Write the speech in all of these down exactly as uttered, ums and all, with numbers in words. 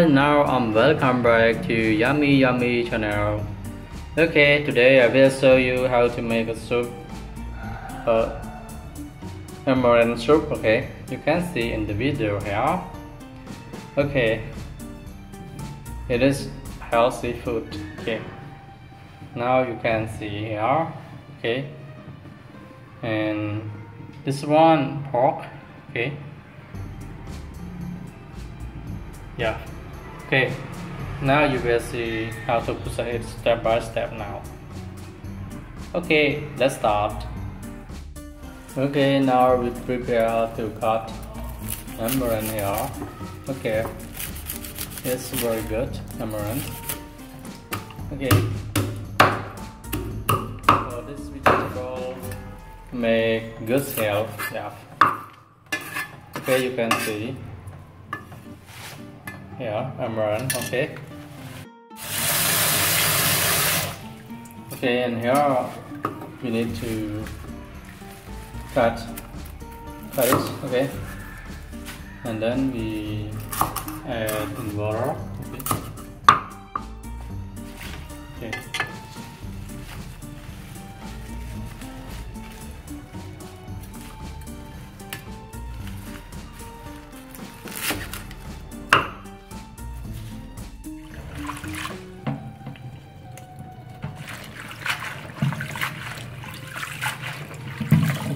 And now I'm welcome back to Yummy Yummy channel. Okay, today I will show you how to make a soup, uh, amaranth soup. Okay, you can see in the video here. Okay, it is healthy food. Okay, now you can see here. Okay, and this one pork. Okay. Yeah. Okay. Now you will see how to proceed step by step now. Okay, let's start. Okay, now we prepare to cut amaranth here. Okay, it's very good amaranth. Okay. For this vegetable, make good health. Yeah. Okay, you can see. Yeah, amaranth, okay. Okay, and here we need to cut, cut it, okay. And then we add water, okay. Okay.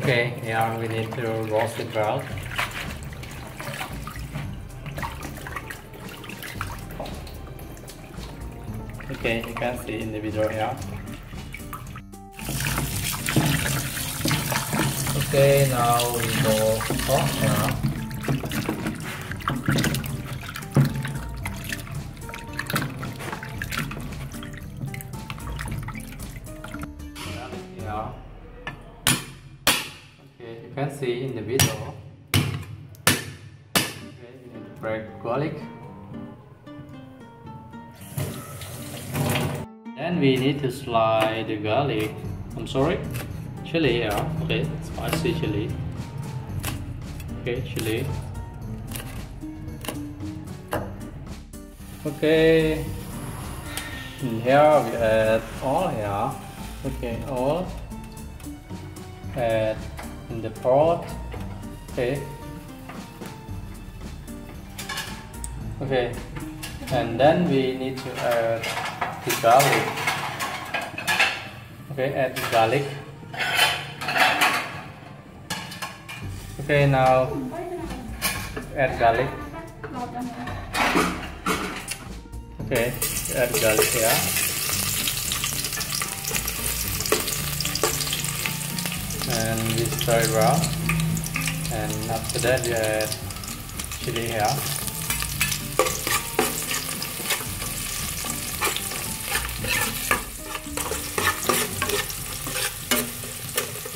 Okay, yeah, we need to roast it well. Okay, you can see in the video here. Okay, now we go pork here. Yeah. You can see in the video. Okay, you need to break garlic. Then we need to slide the garlic. I'm sorry, chili. Yeah, okay, spicy chili. Okay, chili. Okay. And here we add all here. Okay, all. Add. In the pot, okay, okay, and then we need to add the garlic. Okay, add the garlic. Okay, now add garlic. Okay, add garlic here. And we stir it well, and after that we add chili here.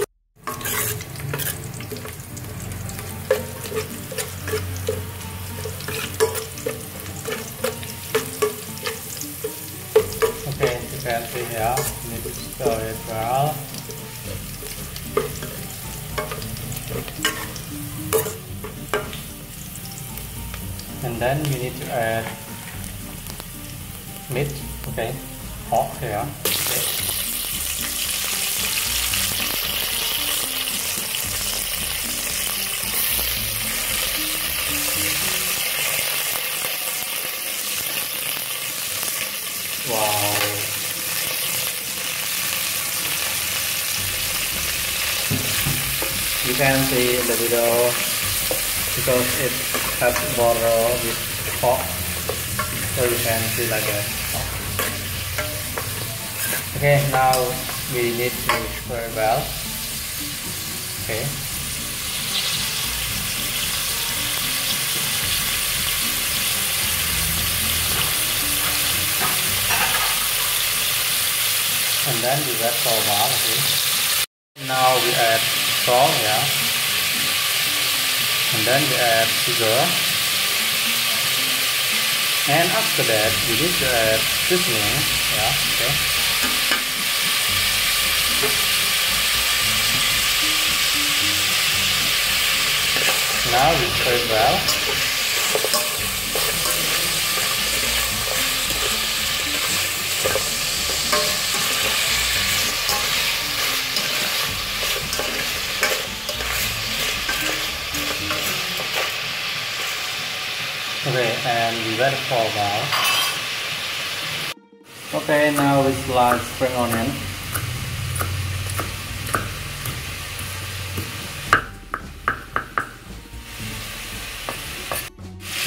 Okay, you can see here, we need to stir it well. And then we need to add meat, okay, pork here. Okay. Wow. You can see in the video. Because it has water with pork, so you can see like that. Okay, now we need to stir well. Okay. And then we wait for a while. Okay. Now we add salt here. Yeah. And then we add sugar, and after that we need to add seasoning. Yeah, okay. Now we stir it well. Okay, and we let it for a while. Okay, now we slice spring onion.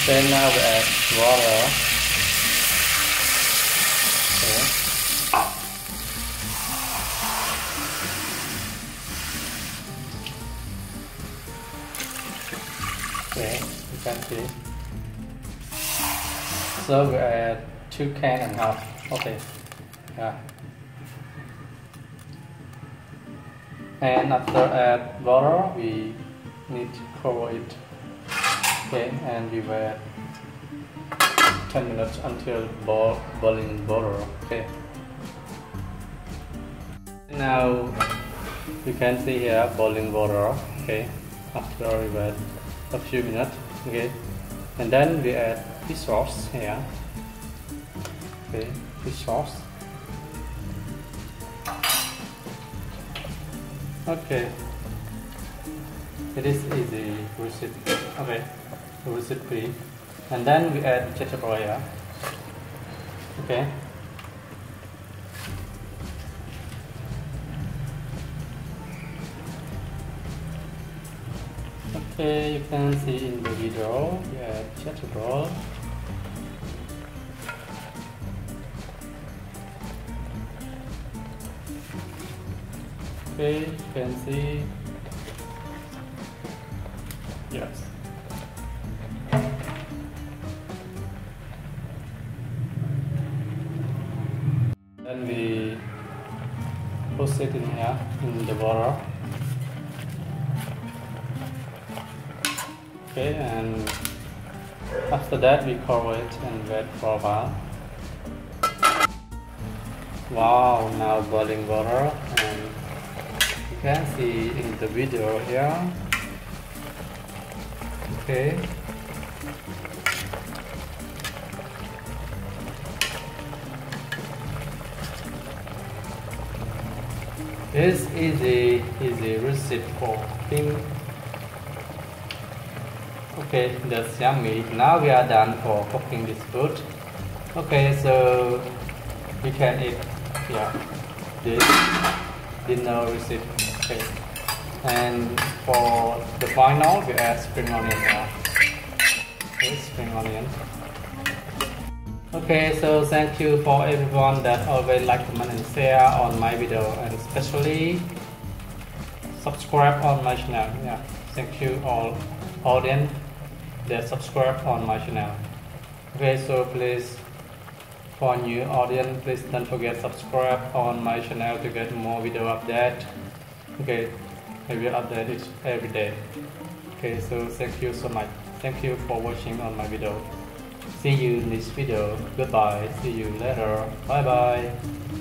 Then now we add water. Okay. Okay, you can see. So we add two cans and half. Okay. Yeah. And after add water, we need to cover it. Okay, and we wait ten minutes until boil, boiling water. Okay. Now you can see here boiling water. Okay. After we wait a few minutes. Okay. And then we add fish sauce here. Okay. Fish sauce. Okay. It is easy recipe. Okay. Recipe, and then we add vegetable here. Okay. Okay, you can see in the video. We add vegetable. Okay, you can see. Yes. Then we put it in here, in the water. Okay, and after that we cover it and wait for a while. Wow, now boiling water, and you can see in the video here. Okay. This is a easy recipe for cooking. Okay, that's yummy. Now we are done for cooking this food. Okay, so we can eat yeah this dinner recipe. Okay. And for the final, we add spring onion now. Okay, spring onion. Okay, so thank you for everyone that always like, comment and share on my video, and especially subscribe on my channel. Yeah, thank you all audience that subscribe on my channel. Okay, so please for new audience, please don't forget subscribe on my channel to get more video update. Okay, I will update it every day. Okay, so thank you so much. Thank you for watching on my video. See you in this video. Goodbye. See you later. Bye bye.